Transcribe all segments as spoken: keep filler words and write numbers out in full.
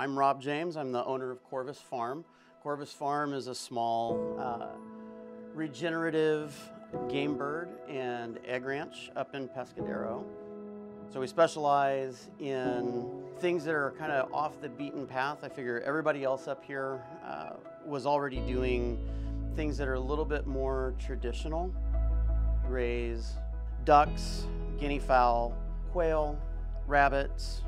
I'm Rob James. I'm the owner of Corvus Farm. Corvus Farm is a small uh, regenerative game bird and egg ranch up in Pescadero. So we specialize in things that are kind of off the beaten path. I figure everybody else up here uh, was already doing things that are a little bit more traditional. We raise ducks, guinea fowl, quail, rabbits.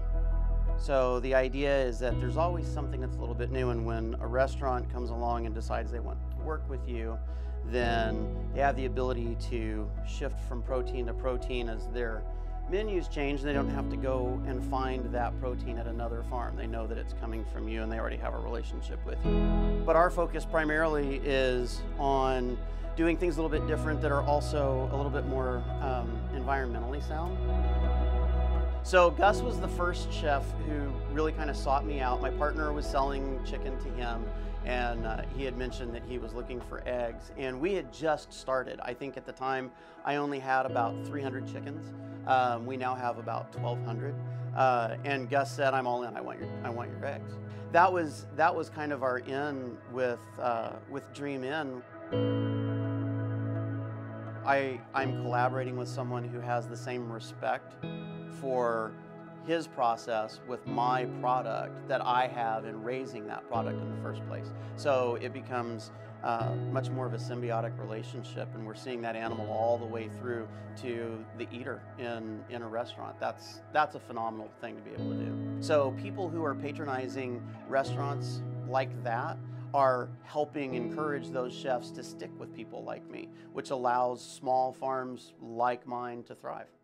So the idea is that there's always something that's a little bit new, and when a restaurant comes along and decides they want to work with you, then they have the ability to shift from protein to protein as their menus change. They don't have to go and find that protein at another farm. They know that it's coming from you and they already have a relationship with you. But our focus primarily is on doing things a little bit different that are also a little bit more um, environmentally sound. So Gus was the first chef who really kind of sought me out. My partner was selling chicken to him, and uh, he had mentioned that he was looking for eggs, and we had just started. I think at the time I only had about three hundred chickens. Um, we now have about twelve hundred, uh, and Gus said, "I'm all in. I want your, I want your eggs." That was that was kind of our in with uh, with Dream Inn. I I'm collaborating with someone who has the same respect for his process with my product that I have in raising that product in the first place. So it becomes uh, much more of a symbiotic relationship, and we're seeing that animal all the way through to the eater in, in a restaurant. That's, that's a phenomenal thing to be able to do. So people who are patronizing restaurants like that are helping encourage those chefs to stick with people like me, which allows small farms like mine to thrive.